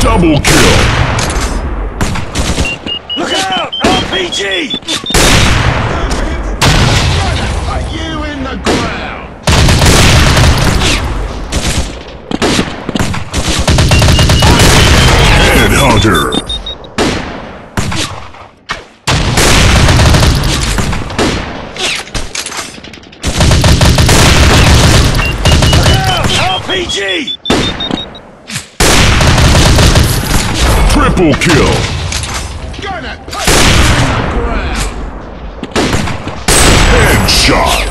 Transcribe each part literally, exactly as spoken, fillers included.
Double kill! Look out! R P G! Are you in the ground? Headhunter! Look out! R P G! Triple kill! Gonna put you in the ground! Headshot!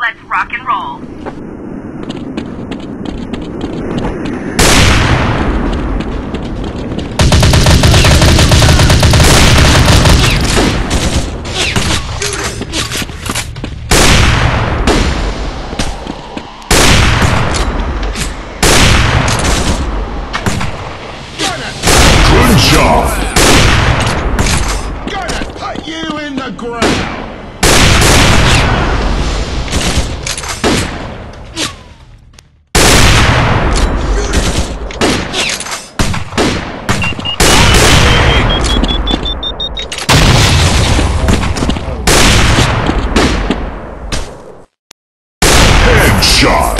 Let's rock and roll. Good job. Gonna put you in the ground. Shot.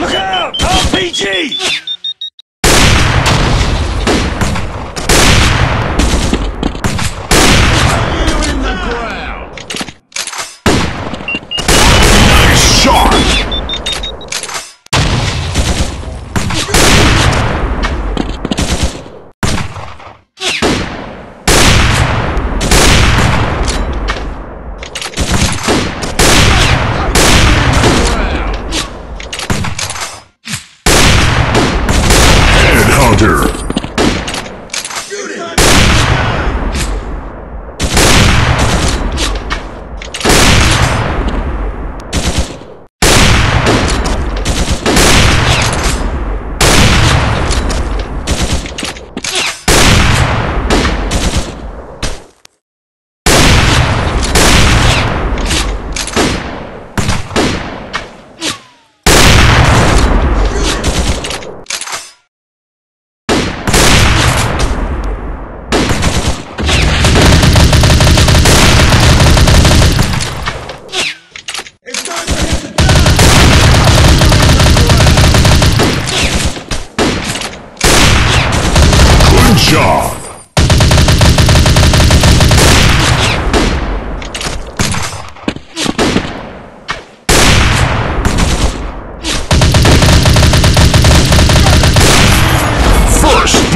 Look out! R P G! You in the ground! Nice shot!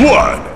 blood!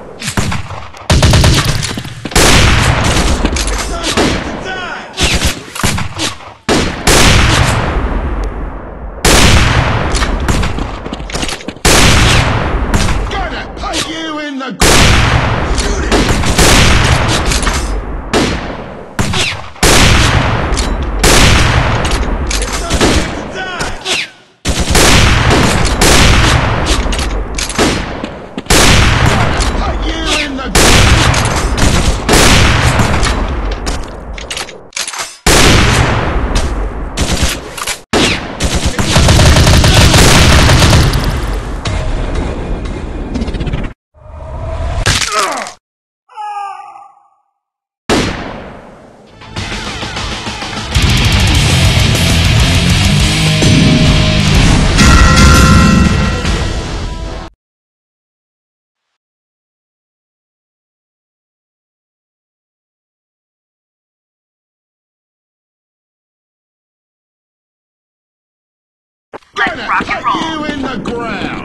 Rock and roll. You in the ground.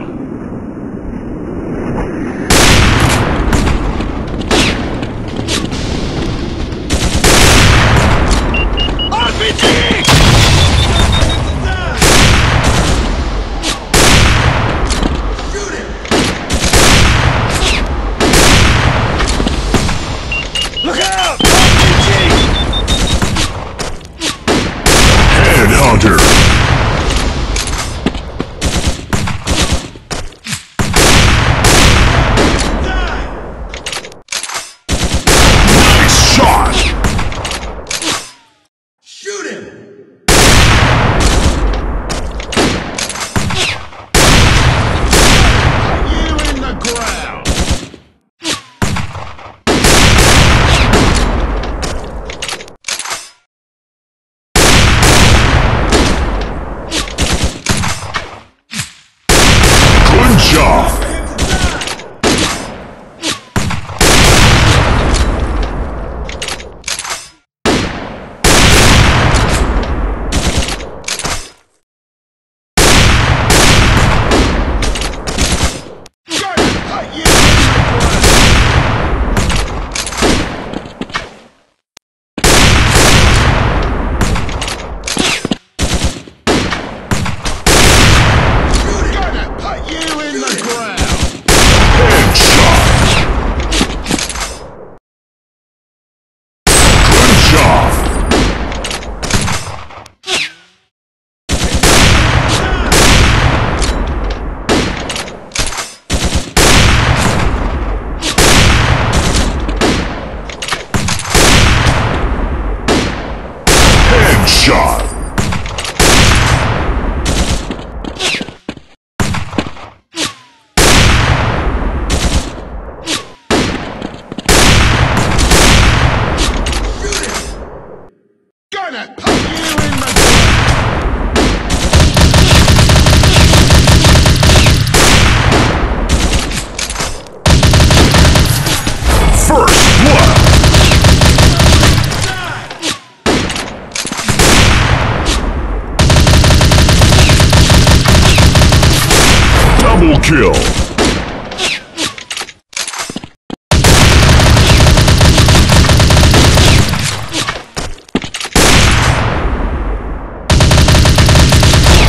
Kill.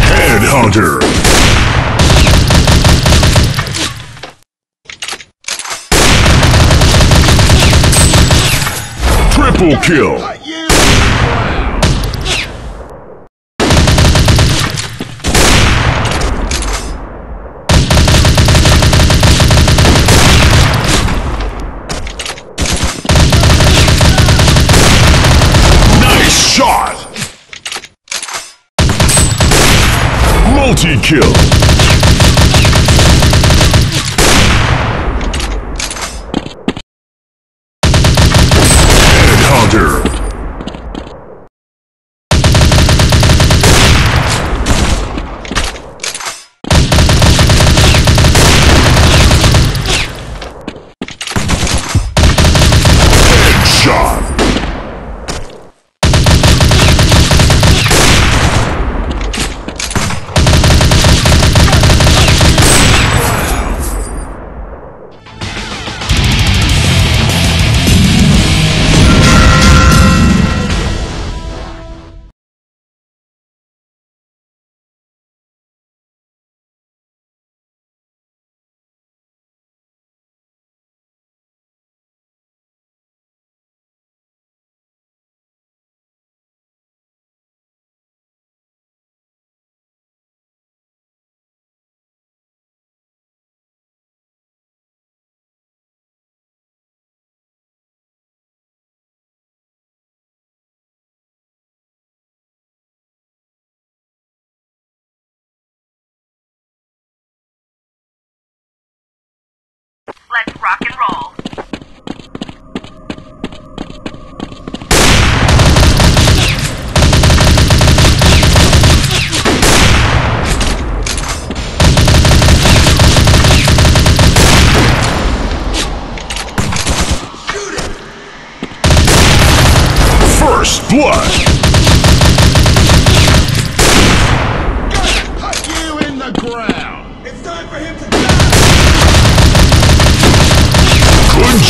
Headhunter. Triple kill. Multi-kill. Headhunter. Let's rock and roll. First blood.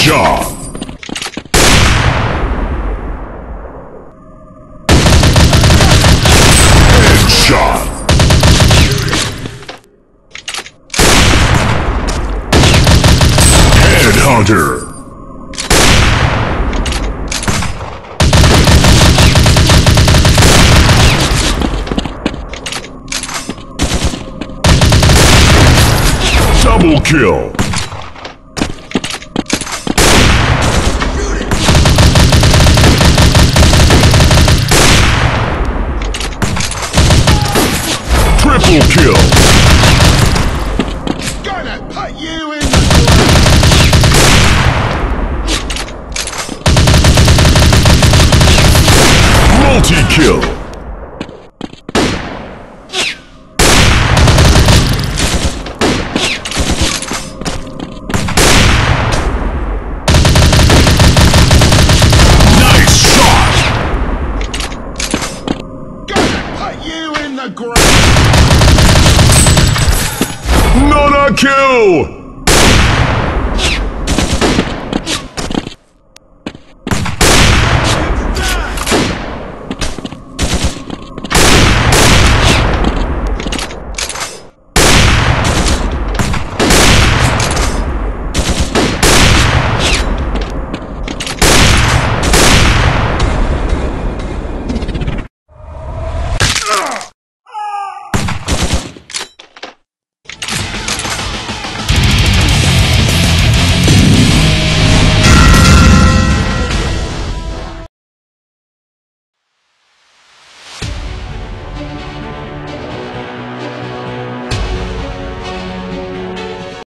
Job. Headshot. Headhunter. Double kill. Triple kill. Gonna put you in the multi-kill. Nice shot. Gonna put you in the ground. Kill!